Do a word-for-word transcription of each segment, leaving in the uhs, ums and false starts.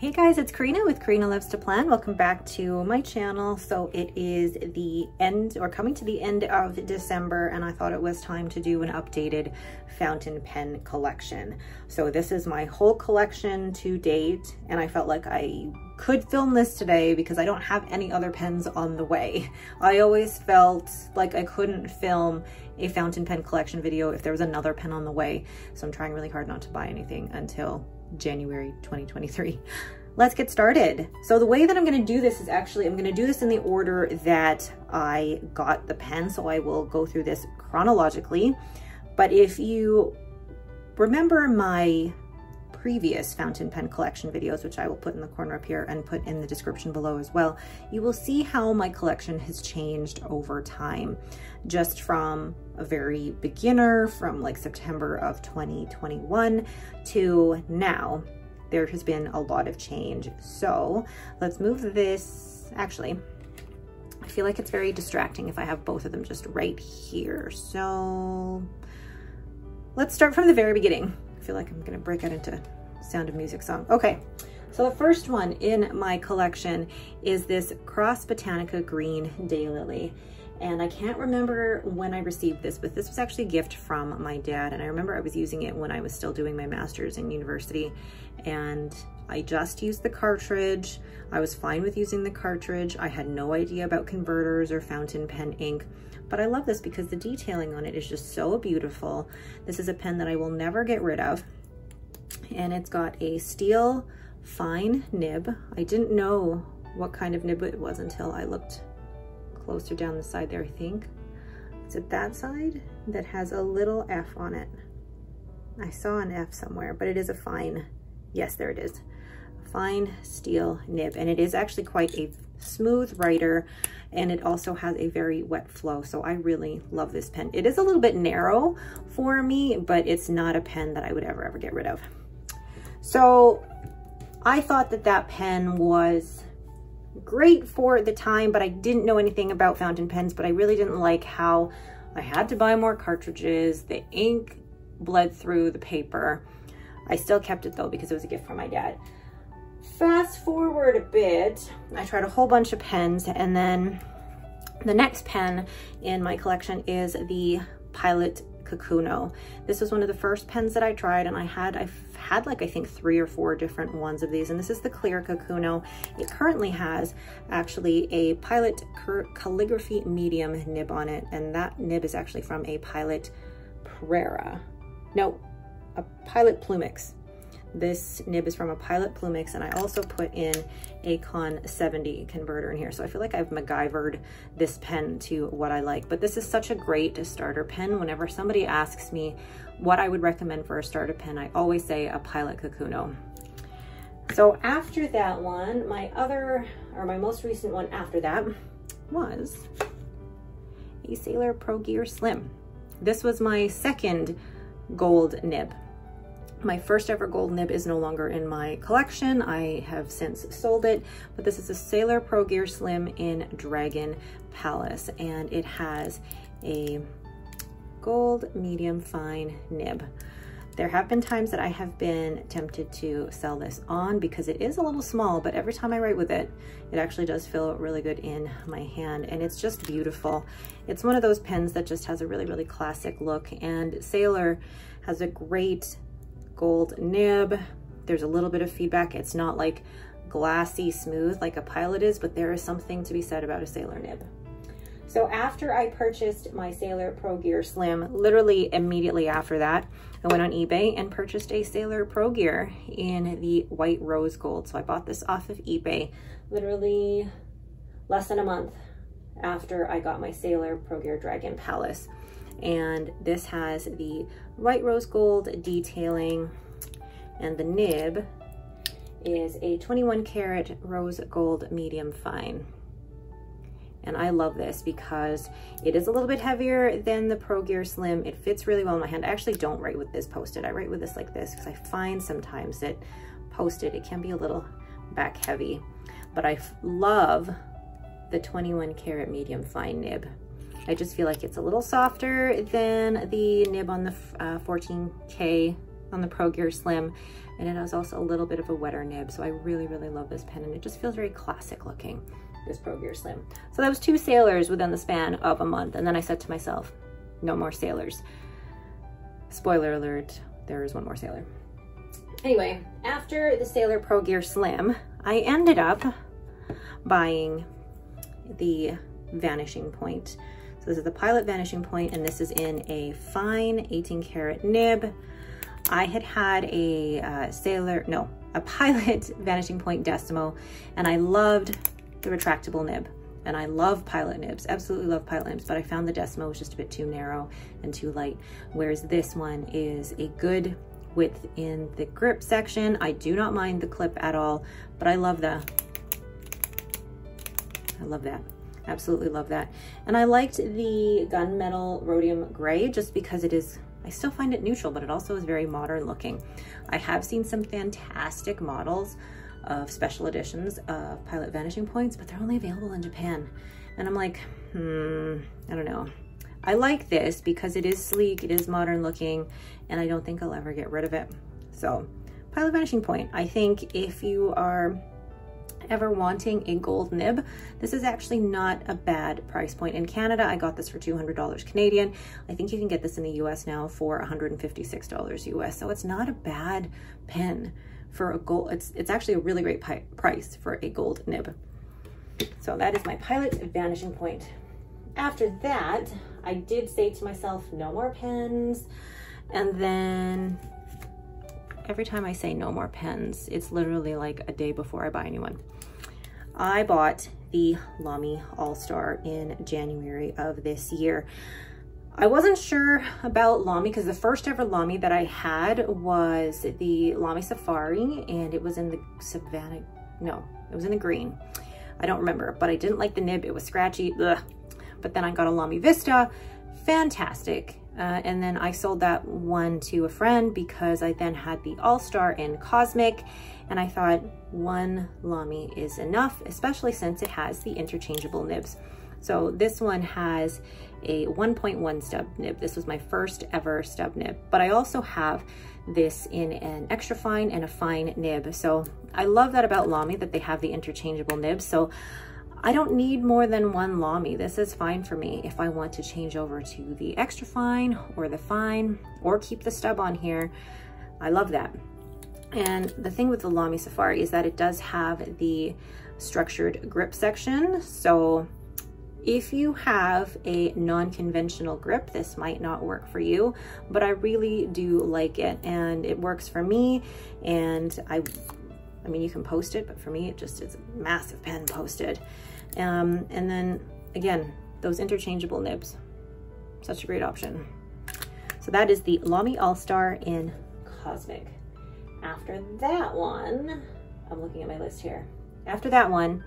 Hey guys, it's Karyna with Karyna Loves to Plan. Welcome back to my channel. So it is the end, or coming to the end of December, and I thought it was time to do an updated fountain pen collection. So this is my whole collection to date, and I felt like I could film this today because I don't have any other pens on the way. I always felt like I couldn't film a fountain pen collection video if there was another pen on the way. So I'm trying really hard not to buy anything until January twenty twenty-three. Let's get started. So the way that I'm going to do this is actually, I'm going to do this in the order that I got the pen. So I will go through this chronologically. But if you remember my previous fountain pen collection videos, which I will put in the corner up here and put in the description below as well, you will see how my collection has changed over time, just from a very beginner, from like September of twenty twenty-one to now. There has been a lot of change. So let's move this. Actually, I feel like it's very distracting if I have both of them just right here. So let's start from the very beginning. I feel like I'm gonna break out into Sound of Music song. Okay, so the first one in my collection is this Cross Botanica Green Daylily. And I can't remember when I received this, but this was actually a gift from my dad. And I remember I was using it when I was still doing my master's in university. And I just used the cartridge. I was fine with using the cartridge. I had no idea about converters or fountain pen ink. But I love this because the detailing on it is just so beautiful. This is a pen that I will never get rid of. And it's got a steel fine nib. I didn't know what kind of nib it was until I looked closer down the side there, I think. Is it that side that has a little F on it? I saw an F somewhere, but it is a fine. Yes, there it is. Fine steel nib, and it is actually quite a smooth writer, and it also has a very wet flow, so I really love this pen. It is a little bit narrow for me, but it's not a pen that I would ever ever get rid of. So I thought that that pen was great for the time, but I didn't know anything about fountain pens, but I really didn't like how I had to buy more cartridges. The ink bled through the paper. I still kept it though because it was a gift from my dad. Fast forward a bit, I tried a whole bunch of pens, and then the next pen in my collection is the Pilot Kakuno. This was one of the first pens that I tried, and I had, I've had like, I think three or four different ones of these, and this is the clear Kakuno. It currently has actually a Pilot Calligraphy Medium nib on it, and that nib is actually from a Pilot Prera. No, a Pilot Plumix. This nib is from a Pilot Plumix, and I also put in a Con seventy converter in here. So I feel like I've MacGyvered this pen to what I like, but this is such a great starter pen. Whenever somebody asks me what I would recommend for a starter pen, I always say a Pilot Kakuno. So after that one, my other, or my most recent one after that, was a Sailor Pro Gear Slim. This was my second gold nib. My first ever gold nib is no longer in my collection. I have since sold it, but this is a Sailor Pro Gear Slim in Dragon Palace, and it has a gold medium fine nib. There have been times that I have been tempted to sell this on because it is a little small, but every time I write with it, it actually does feel really good in my hand, and it's just beautiful. It's one of those pens that just has a really, really classic look, and Sailor has a great gold nib. There's a little bit of feedback. It's not like glassy smooth like a Pilot is, but there is something to be said about a Sailor nib. So after I purchased my Sailor Pro Gear Slim, literally immediately after that, I went on eBay and purchased a Sailor Pro Gear in the white rose gold. So I bought this off of eBay literally less than a month after I got my Sailor Pro Gear Dragon Palace. And this has the white rose gold detailing, and the nib is a twenty-one karat rose gold medium fine. And I love this because it is a little bit heavier than the Pro Gear Slim. It fits really well in my hand. I actually don't write with this posted. I write with this like this because I find sometimes that posted, it can be a little back heavy, but I love the twenty-one karat medium fine nib. I just feel like it's a little softer than the nib on the uh, fourteen K on the Pro Gear Slim, and it has also a little bit of a wetter nib. So I really, really love this pen, and it just feels very classic looking, this Pro Gear Slim. So that was two Sailors within the span of a month, and then I said to myself, no more Sailors. Spoiler alert, there is one more Sailor. Anyway, after the Sailor Pro Gear Slim, I ended up buying the Vanishing Point. So this is the Pilot Vanishing Point, and this is in a fine eighteen karat nib. I had had a uh, Sailor, no, a Pilot Vanishing Point Decimo, and I loved the retractable nib. And I love Pilot nibs, absolutely love Pilot nibs, but I found the Decimo was just a bit too narrow and too light, whereas this one is a good width in the grip section. I do not mind the clip at all, but I love the, I love that. Absolutely love that. And I liked the gunmetal rhodium gray just because it is, I still find it neutral, but it also is very modern looking. I have seen some fantastic models of special editions of Pilot Vanishing Points, but they're only available in Japan. And I'm like, hmm, I don't know. I like this because it is sleek, it is modern looking, and I don't think I'll ever get rid of it. So, Pilot Vanishing Point. I think if you are ever wanting a gold nib, this is actually not a bad price point. In Canada, I got this for two hundred dollars Canadian. I think you can get this in the U S now for one hundred fifty-six dollars U S. So it's not a bad pen for a gold. It's, it's actually a really great pi price for a gold nib. So that is my Pilot Vanishing Point. After that, I did say to myself, no more pens. And then every time I say no more pens, it's literally like a day before I buy a new one. I bought the Lamy All Star in January of this year. I wasn't sure about Lamy because the first ever Lamy that I had was the Lamy Safari, and it was in the Savannah, no, it was in the green. I don't remember, but I didn't like the nib. It was scratchy, ugh. But then I got a Lamy Vista, fantastic. Uh, and then I sold that one to a friend because I then had the All-Star in Cosmic, and I thought one Lamy is enough, especially since it has the interchangeable nibs. So this one has a one point one stub nib. This was my first ever stub nib, but I also have this in an extra fine and a fine nib. So I love that about Lamy, that they have the interchangeable nibs. So I don't need more than one Lamy. This is fine for me if I want to change over to the extra fine or the fine, or keep the stub on here. I love that. And the thing with the Lamy Safari is that it does have the structured grip section. So if you have a non-conventional grip, this might not work for you, but I really do like it, and it works for me. And I, I mean, you can post it, but for me, it just is a massive pen posted. Um, and then again, those interchangeable nibs, such a great option. So that is the Lamy All-Star in Cosmic. After that one, I'm looking at my list here. After that one,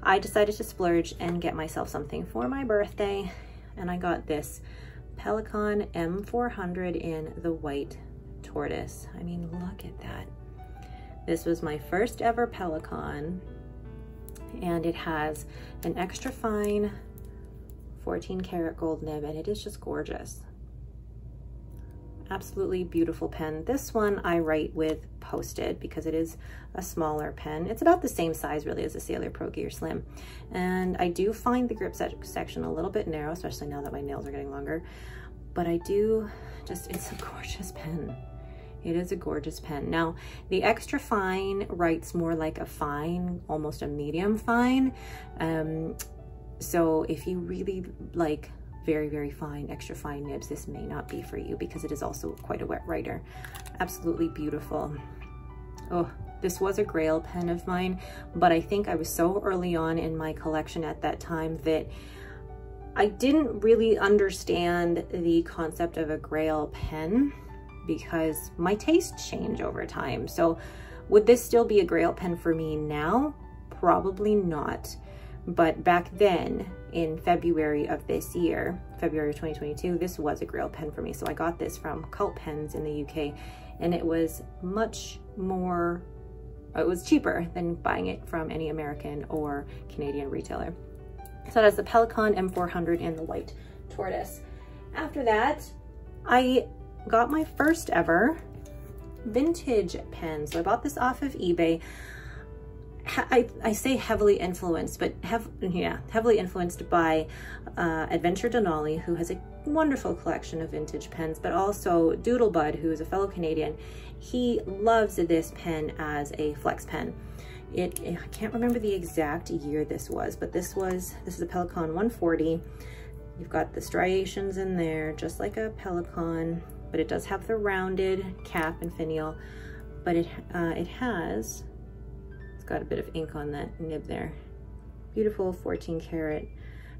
I decided to splurge and get myself something for my birthday. And I got this Pelikan M four hundred in the white tortoise. I mean, look at that. This was my first ever Pelikan, and it has an extra fine fourteen karat gold nib, and it is just gorgeous. Absolutely beautiful pen. This one I write with posted because it is a smaller pen. It's about the same size really as the Sailor Pro Gear Slim. And I do find the grip section a little bit narrow, especially now that my nails are getting longer, but I do just, it's a gorgeous pen. It is a gorgeous pen. Now, the extra fine writes more like a fine, almost a medium fine. Um, so if you really like very, very fine, extra fine nibs, this may not be for you because it is also quite a wet writer. Absolutely beautiful. Oh, this was a grail pen of mine, but I think I was so early on in my collection at that time that I didn't really understand the concept of a grail pen, because my tastes change over time. So would this still be a grail pen for me now? Probably not. But back then, in February of this year, February of twenty twenty-two, this was a grail pen for me. So I got this from Cult Pens in the U K, and it was much more, it was cheaper than buying it from any American or Canadian retailer. So that's the Pelikan M four hundred in the white tortoise. After that, I got my first ever vintage pen. So I bought this off of eBay. I, I say heavily influenced, but have, yeah, heavily influenced by uh, Adventure Denali, who has a wonderful collection of vintage pens, but also Doodlebud, who is a fellow Canadian. He loves this pen as a flex pen. It, I can't remember the exact year this was, but this was, this is a Pelikan one forty. You've got the striations in there, just like a Pelikan, but it does have the rounded cap and finial, but it, uh, it has, it's got a bit of ink on that nib there. Beautiful fourteen karat.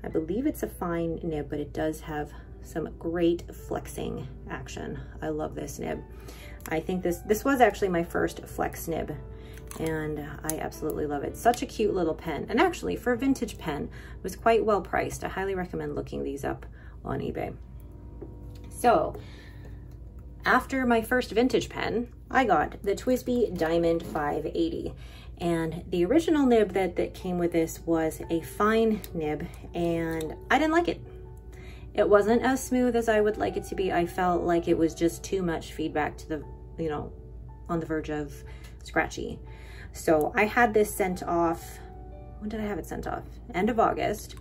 I believe it's a fine nib, but it does have some great flexing action. I love this nib. I think this, this was actually my first flex nib, and I absolutely love it. Such a cute little pen. And actually, for a vintage pen, it was quite well priced. I highly recommend looking these up on eBay. So after my first vintage pen, I got the T W S B I Diamond five eighty. And the original nib that, that came with this was a fine nib, and I didn't like it. It wasn't as smooth as I would like it to be. I felt like it was just too much feedback to the, you know, on the verge of scratchy. So I had this sent off, when did I have it sent off? End of August,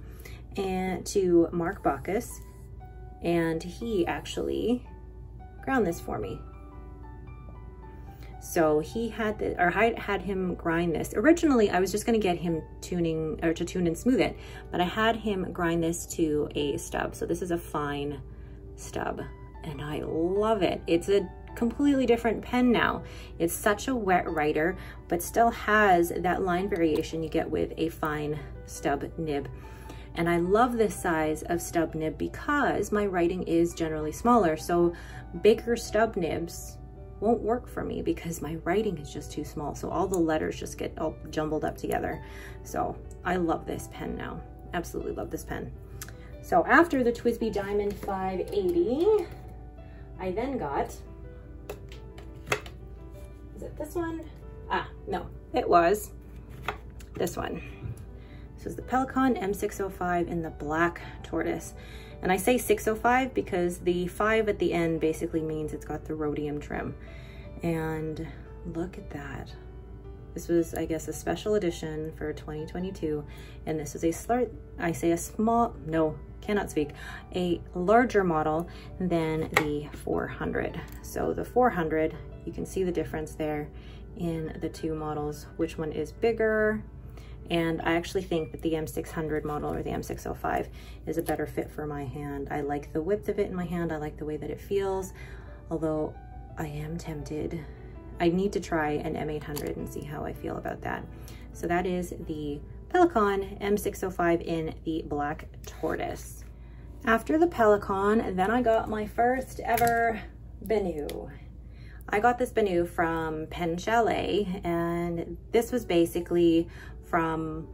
and to Mark Bacchus, and he actually ground this for me. So he had the, or I had him grind this. Originally, I was just gonna get him tuning, or to tune and smooth it, but I had him grind this to a stub. So this is a fine stub, and I love it. It's a completely different pen now. It's such a wet writer, but still has that line variation you get with a fine stub nib. And I love this size of stub nib because my writing is generally smaller. So bigger stub nibs won't work for me because my writing is just too small. So all the letters just get all jumbled up together. So I love this pen now. Absolutely love this pen. So after the T W S B I Diamond five eighty, I then got, is it this one? Ah, no, it was this one. This is the Pelikan M six oh five in the black tortoise. And I say six oh five because the five at the end basically means it's got the rhodium trim. And look at that. This was, I guess, a special edition for twenty twenty-two. And this is a slur, I say a small, no, cannot speak, a larger model than the four hundred. So the four hundred, you can see the difference there in the two models, which one is bigger. And I actually think that the M six hundred model, or the M six oh five, is a better fit for my hand. I like the width of it in my hand. I like the way that it feels, although I am tempted. I need to try an M eight hundred and see how I feel about that. So that is the Pelikan M six oh five in the black tortoise. After the Pelikan, then I got my first ever Bennu. I got this Bennu from Pen Chalet, and this was basically from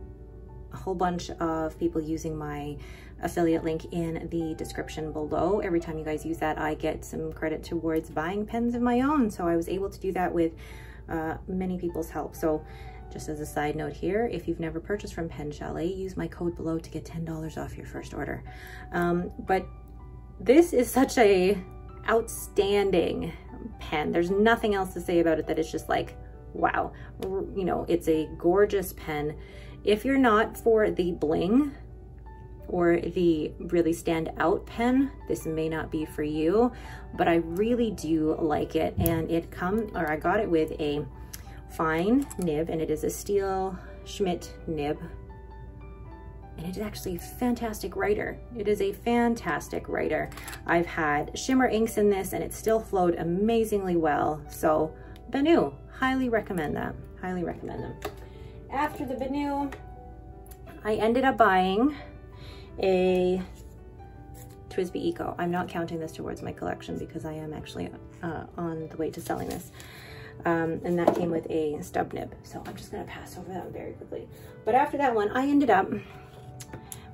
a whole bunch of people using my affiliate link in the description below. Every time you guys use that, I get some credit towards buying pens of my own. So I was able to do that with uh, many people's help. So just as a side note here, if you've never purchased from Pen Chalet, use my code below to get ten dollars off your first order. Um, but this is such a outstanding pen. There's nothing else to say about it that it's just like, wow, you know, it's a gorgeous pen. If you're not for the bling or the really stand out pen, this may not be for you, but I really do like it. And it come, or I got it with a fine nib, and it is a steel Schmidt nib. And it is actually a fantastic writer. It is a fantastic writer. I've had shimmer inks in this and it still flowed amazingly well. So Bennu, highly recommend that, highly recommend them. After the Bennu, I ended up buying a T W S B I Eco. I'm not counting this towards my collection because I am actually uh, on the way to selling this. Um, and that came with a stub nib. So I'm just gonna pass over that very quickly. But after that one, I ended up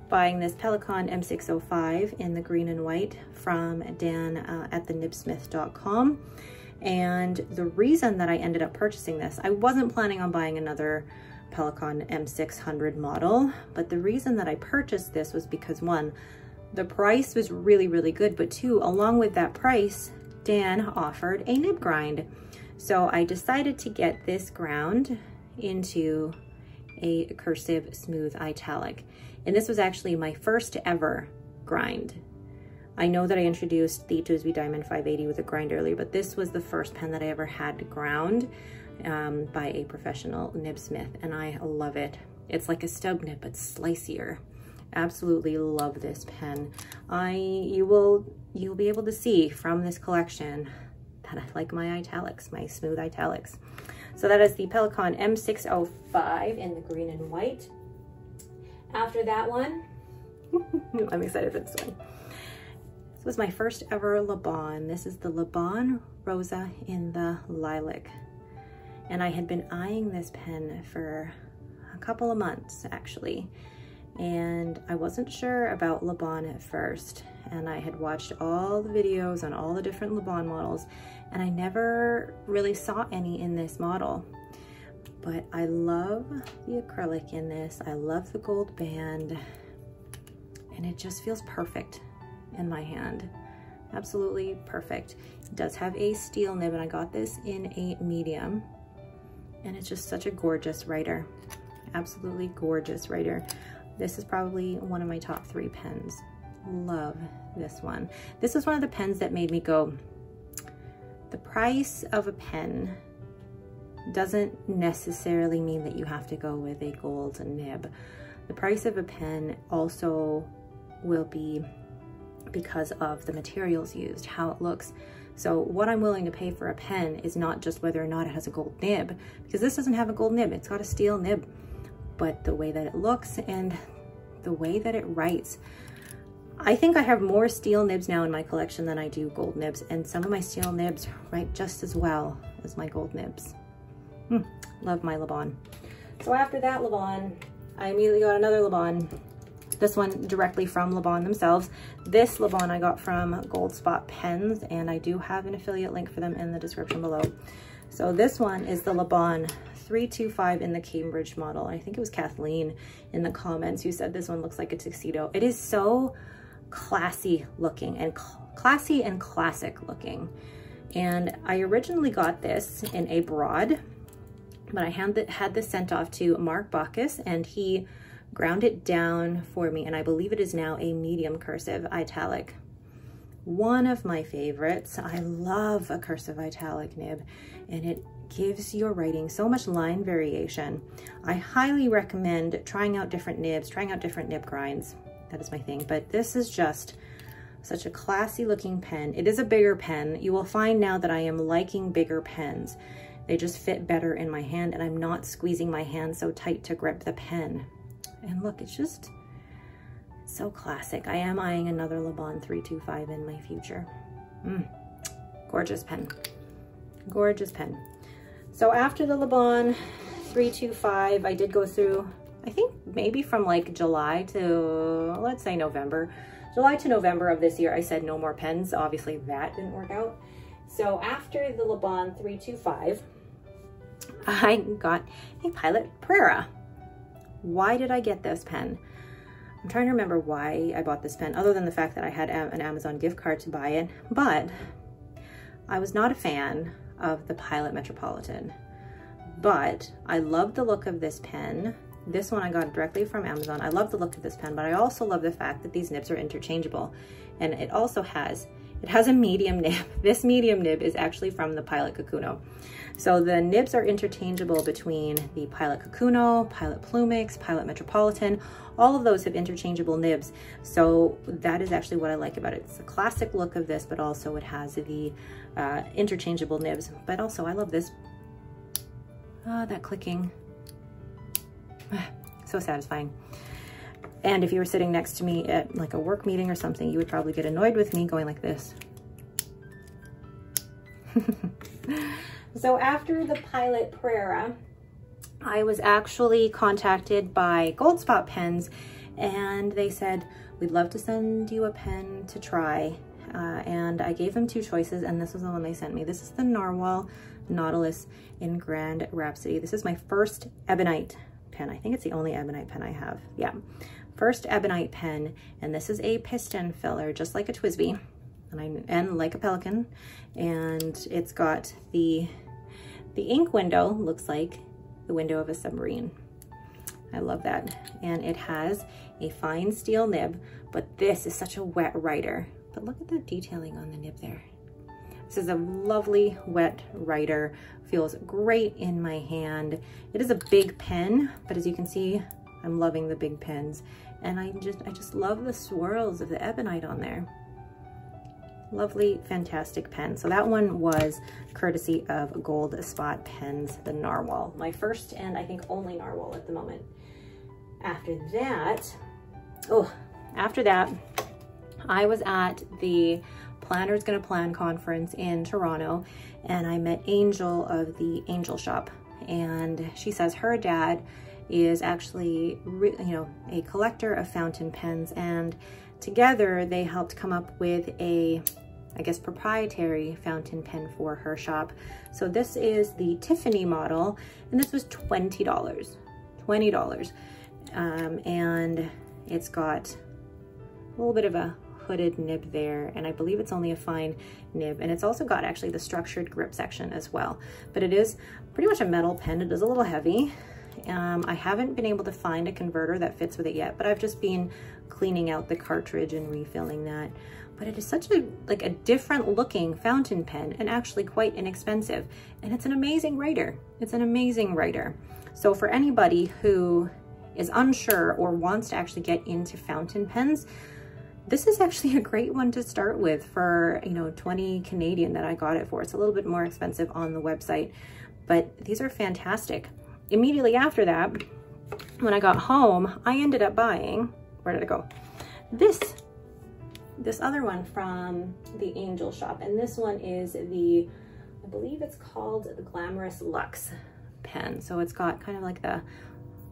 buying this Pelikan M six oh five in the green and white from Dan uh, at the nibsmith dot com. And the reason that I ended up purchasing this, I wasn't planning on buying another Pelikan M six hundred model, but the reason that I purchased this was because, one, the price was really, really good, but two, along with that price, Dan offered a nib grind. So I decided to get this ground into a cursive smooth italic. And this was actually my first ever grind. I know that I introduced the T W S B I Diamond five eighty with a grind earlier, but this was the first pen that I ever had ground um, by a professional nibsmith, and I love it. It's like a stub nib, but slicier. Absolutely love this pen. I, you will, you'll be able to see from this collection that I like my italics, my smooth italics. So that is the Pelikan M six oh five in the green and white. After that one, I'm excited for this one. This was my first ever Laban. This is the Laban Rosa in the lilac. And I had been eyeing this pen for a couple of months actually. And I wasn't sure about Laban at first. And I had watched all the videos on all the different Laban models, and I never really saw any in this model. But I love the acrylic in this. I love the gold band, and it just feels perfect in my hand. Absolutely perfect. It does have a steel nib, and I got this in a medium, and it's just such a gorgeous writer. Absolutely gorgeous writer. This is probably one of my top three pens. Love this one. This is one of the pens that made me go, the price of a pen doesn't necessarily mean that you have to go with a gold nib. The price of a pen also will be because of the materials used, how it looks. So what I'm willing to pay for a pen is not just whether or not it has a gold nib, because this doesn't have a gold nib, it's got a steel nib, but the way that it looks and the way that it writes. I think I have more steel nibs now in my collection than I do gold nibs, and some of my steel nibs write just as well as my gold nibs. Mm, love my Laban. So after that Laban, I immediately got another Laban. This one directly from Laban themselves. This Laban I got from Goldspot Pens, and I do have an affiliate link for them in the description below. So this one is the Laban three two five in the Cambridge model. I think it was Kathleen in the comments who said this one looks like a tuxedo. It is so classy looking and cl- classy and classic looking. And I originally got this in a broad, but I had, the, had this sent off to Mark Bacchus, and he ground it down for me, and I believe it is now a medium cursive italic. One of my favorites. I love a cursive italic nib, and it gives your writing so much line variation. I highly recommend trying out different nibs, trying out different nib grinds. That is my thing, but this is just such a classy looking pen. It is a bigger pen. You will find now that I am liking bigger pens. They just fit better in my hand, and I'm not squeezing my hand so tight to grip the pen. And look, it's just so classic. I am eyeing another Laban three two five in my future. Mm, gorgeous pen, gorgeous pen. So after the Laban three two five, I did go through, I think maybe from like July to, let's say November, July to November of this year, I said no more pens. Obviously that didn't work out. So after the Laban three two five, I got a Pilot Prera. Why did I get this pen? I'm trying to remember why I bought this pen, other than the fact that I had an Amazon gift card to buy it, but I was not a fan of the Pilot Metropolitan, but I love the look of this pen. This one I got directly from Amazon. I love the look of this pen, but I also love the fact that these nibs are interchangeable. And it also has, it has a medium nib. This medium nib is actually from the Pilot Kakuno. So the nibs are interchangeable between the Pilot Kakuno, Pilot Plumix, Pilot Metropolitan. All of those have interchangeable nibs. So that is actually what I like about it. It's the classic look of this, but also it has the uh, interchangeable nibs. But also I love this, oh, that clicking. So satisfying. And if you were sitting next to me at like a work meeting or something, you would probably get annoyed with me going like this. So after the Pilot Prera, I was actually contacted by Goldspot Pens, and they said, we'd love to send you a pen to try. Uh, and I gave them two choices, and this was the one they sent me. This is the Narwhal Nautilus in Grand Rhapsody. This is my first Ebonite pen. I think it's the only ebonite pen I have. Yeah, first ebonite pen, and this is a piston filler, just like a T W S B I, and I and like a Pelikan, and it's got the The ink window looks like the window of a submarine. I love that. And it has a fine steel nib, but this is such a wet writer. But look at the detailing on the nib there. This is a lovely wet writer. Feels great in my hand. It is a big pen, but as you can see, I'm loving the big pens. And I just, I just love the swirls of the ebonite on there. Lovely, fantastic pen. So that one was courtesy of Goldspot Pens, the Narwhal. My first and I think only Narwhal at the moment. After that, oh, after that, I was at the Planners Gonna Plan conference in Toronto, and I met Angel of the Angel Shop. And she says her dad is actually, you know, a collector of fountain pens, and together they helped come up with a, I guess, proprietary fountain pen for her shop. So this is the Tiffany model, and this was twenty dollars, twenty dollars. Um, and it's got a little bit of a hooded nib there, and I believe it's only a fine nib. And it's also got actually the structured grip section as well, but it is pretty much a metal pen. It is a little heavy. Um, I haven't been able to find a converter that fits with it yet, but I've just been cleaning out the cartridge and refilling that. But it is such a, like a different looking fountain pen, and actually quite inexpensive. And it's an amazing writer. It's an amazing writer. So for anybody who is unsure or wants to actually get into fountain pens, this is actually a great one to start with for, you know, twenty Canadian that I got it for. It's a little bit more expensive on the website, but these are fantastic. Immediately after that, when I got home, I ended up buying, where did it go? This, this other one from the Angel Shop. And this one is the, I believe it's called the Glamorous Luxe pen. So it's got kind of like the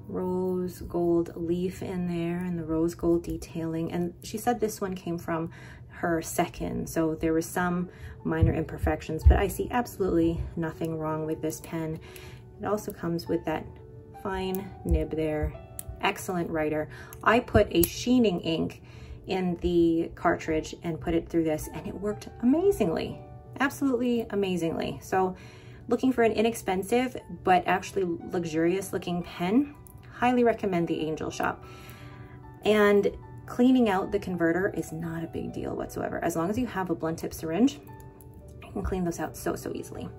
rose gold leaf in there and the rose gold detailing. And she said this one came from her second, so there were some minor imperfections, but I see absolutely nothing wrong with this pen. It also comes with that fine nib there. Excellent writer. I put a sheening ink in the cartridge and put it through this, and it worked amazingly. Absolutely amazingly. So looking for an inexpensive but actually luxurious looking pen, highly recommend the Angel Shop. And cleaning out the converter is not a big deal whatsoever. As long as you have a blunt tip syringe, you can clean those out so, so easily.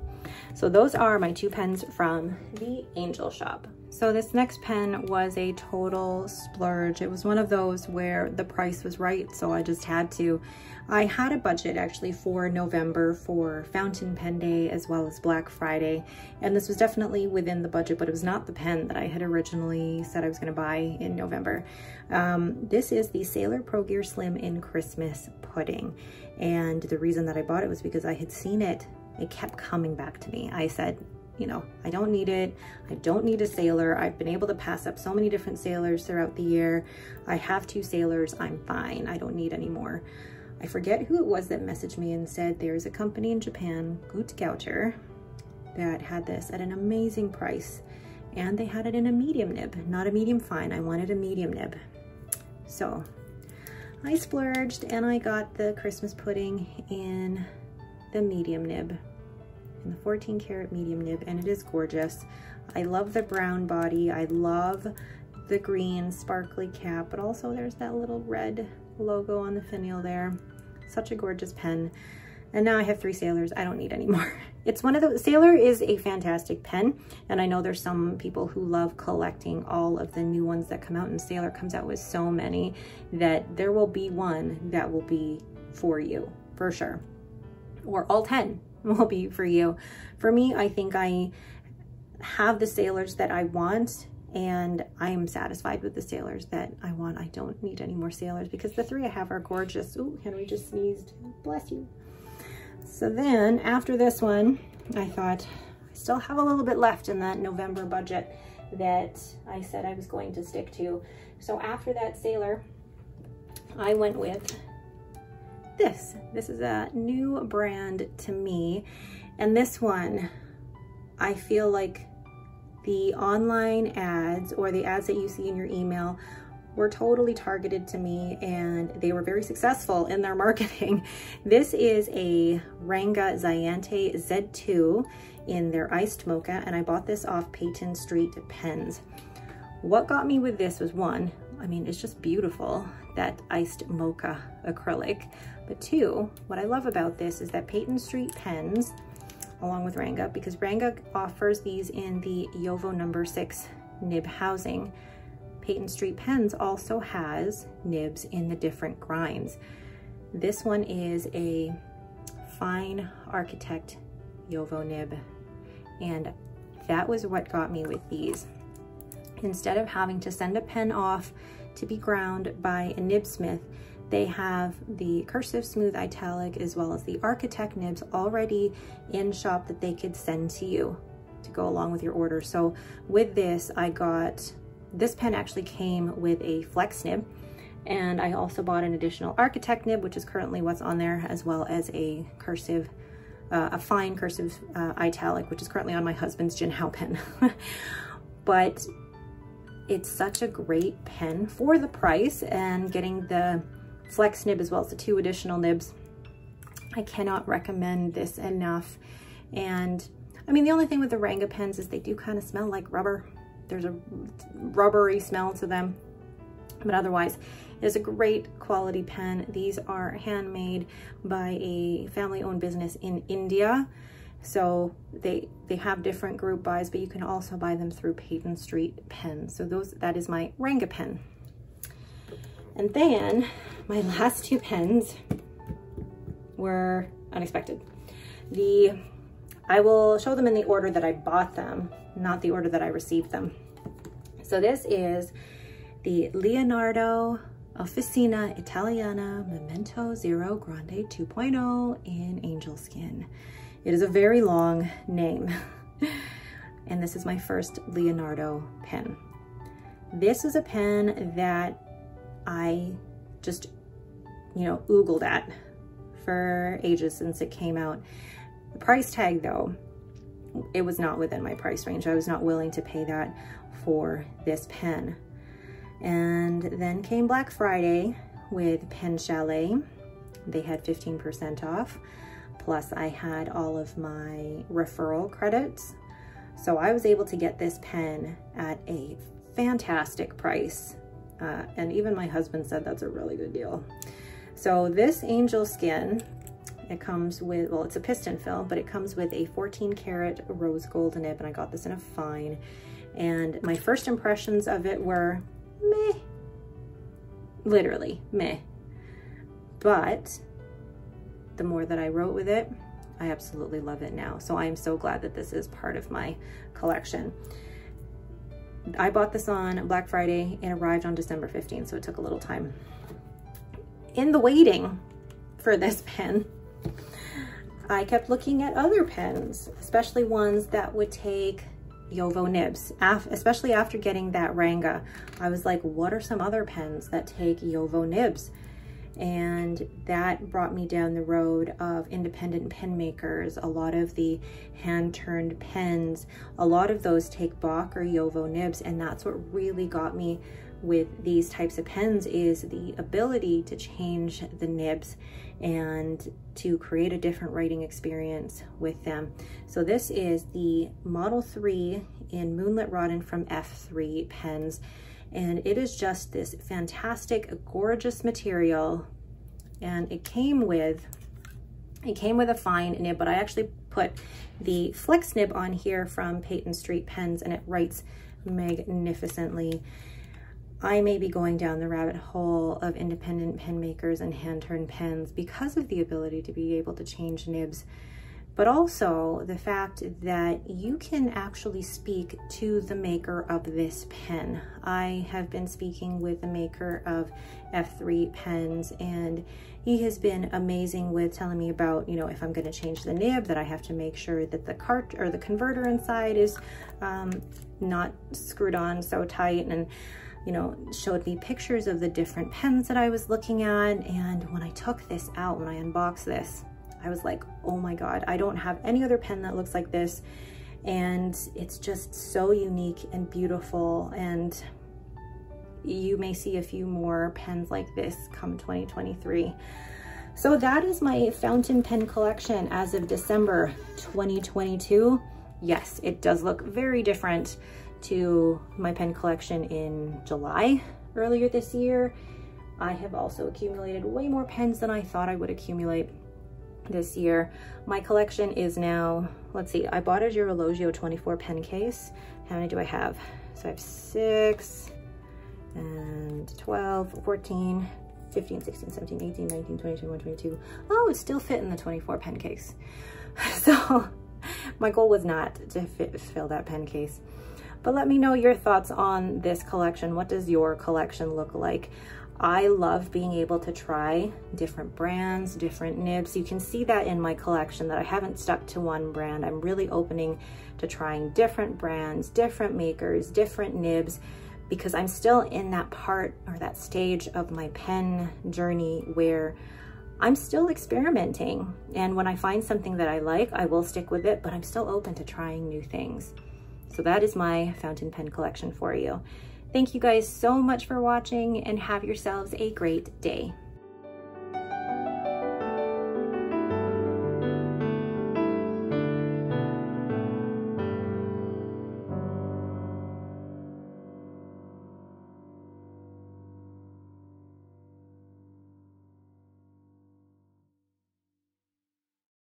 So those are my two pens from the Angel Shop. So this next pen was a total splurge. It was one of those where the price was right, so I just had to. I had a budget actually for November for Fountain Pen Day as well as Black Friday, and this was definitely within the budget, but it was not the pen that I had originally said I was going to buy in November. Um, this is the Sailor Pro Gear Slim in Christmas Pudding, and the reason that I bought it was because I had seen it. It kept coming back to me. I said, you know, I don't need it. I don't need a Sailor. I've been able to pass up so many different Sailors throughout the year. I have two Sailors. I'm fine. I don't need any more. I forget who it was that messaged me and said there's a company in Japan, Gutgoucher, that had this at an amazing price. And they had it in a medium nib, not a medium fine. I wanted a medium nib. So I splurged and I got the Christmas Pudding in the medium nib, and the fourteen karat medium nib, and it is gorgeous. I love the brown body. I love the green sparkly cap, but also there's that little red logo on the finial there. Such a gorgeous pen. And now I have three Sailors. I don't need any more. It's one of the, Sailor is a fantastic pen, and I know there's some people who love collecting all of the new ones that come out, and Sailor comes out with so many that there will be one that will be for you, for sure. Or all ten will be for you. For me, I think I have the Sailors that I want, and I am satisfied with the Sailors that I want. I don't need any more Sailors because the three I have are gorgeous. Ooh, Henry just sneezed. Bless you. So then after this one, I thought I still have a little bit left in that November budget that I said I was going to stick to. So after that Sailor, I went with this. This is a new brand to me, and this one, I feel like the online ads or the ads that you see in your email were totally targeted to me, and they were very successful in their marketing. This is a Ranga Zyante Z two in their iced mocha, and I bought this off Peyton Street Pens. What got me with this was, one, I mean, it's just beautiful, that iced mocha acrylic. But two, what I love about this is that Peyton Street Pens, along with Ranga, because Ranga offers these in the Yovo number six nib housing, Peyton Street Pens also has nibs in the different grinds. This one is a Fine Architect Yovo nib, and that was what got me with these. Instead of having to send a pen off to be ground by a nibsmith, they have the cursive, smooth, italic, as well as the Architect nibs already in shop that they could send to you to go along with your order. So with this, I got, this pen actually came with a flex nib, and I also bought an additional Architect nib, which is currently what's on there, as well as a cursive, uh, a fine cursive uh, italic, which is currently on my husband's Jin Hao pen. But it's such a great pen for the price, and getting the flex nib as well as the two additional nibs, I cannot recommend this enough. And I mean, the only thing with the Ranga pens is they do kind of smell like rubber. There's a rubbery smell to them, but otherwise it's a great quality pen. These are handmade by a family-owned business in India, so they they have different group buys, but you can also buy them through Peyton Street Pens. So those, that is my Ranga pen. And then my last two pens were unexpected. The, I will show them in the order that I bought them, not the order that I received them. So this is the Leonardo Officina Italiana Memento Zero Grande two point oh in Angel Skin. It is a very long name. And this is my first Leonardo pen. This is a pen that I just, you know, oogled at for ages since it came out. The price tag, though, it was not within my price range. I was not willing to pay that for this pen. And then came Black Friday with Pen Chalet. They had fifteen percent off. Plus, I had all of my referral credits. So I was able to get this pen at a fantastic price. Uh, and even my husband said that's a really good deal. So this Angel Skin, it comes with, well, it's a piston fill, but it comes with a fourteen karat rose gold nib, and I got this in a fine. And my first impressions of it were meh, literally meh. But the more that I wrote with it, I absolutely love it now. So I am so glad that this is part of my collection. I bought this on Black Friday and arrived on December fifteenth, so it took a little time. In the waiting for this pen, I kept looking at other pens, especially ones that would take Yovo nibs. Af especially after getting that Ranga, I was like, what are some other pens that take Yovo nibs? And that brought me down the road of independent pen makers. A lot of the hand-turned pens, a lot of those take Bach or Yovo nibs, and that's what really got me with these types of pens, is the ability to change the nibs and to create a different writing experience with them. So this is the Model three in Moonlit Rodden from F three Pens. And it is just this fantastic, gorgeous material. And it came with, it came with a fine nib, but I actually put the flex nib on here from Peyton Street Pens, and it writes magnificently. I may be going down the rabbit hole of independent pen makers and hand-turned pens because of the ability to be able to change nibs, but also the fact that you can actually speak to the maker of this pen. I have been speaking with the maker of F three Pens, and he has been amazing with telling me about, you know, if I'm going to change the nib, that I have to make sure that the cart or the converter inside is um, not screwed on so tight, and you know, showed me pictures of the different pens that I was looking at. And when I took this out, when I unboxed this, I was like, oh my God, I don't have any other pen that looks like this. And it's just so unique and beautiful. And you may see a few more pens like this come twenty twenty-three. So that is my fountain pen collection as of December twenty twenty-two. Yes, it does look very different to my pen collection in July earlier this year. I have also accumulated way more pens than I thought I would accumulate this year. My collection is now, let's see, I bought a Girologio twenty-four pen case. How many do I have? So I have six and twelve, fourteen, fifteen, sixteen, seventeen, eighteen, nineteen, twenty, twenty-one, twenty-two. Oh, it still fit in the twenty-four pen case. So my goal was not to fit, fill that pen case. But let me know your thoughts on this collection. What does your collection look like? I love being able to try different brands, different nibs. You can see that in my collection that I haven't stuck to one brand. I'm really opening to trying different brands, different makers, different nibs, because I'm still in that part or that stage of my pen journey where I'm still experimenting. And when I find something that I like, I will stick with it, but I'm still open to trying new things. So that is my fountain pen collection for you. Thank you guys so much for watching, and have yourselves a great day.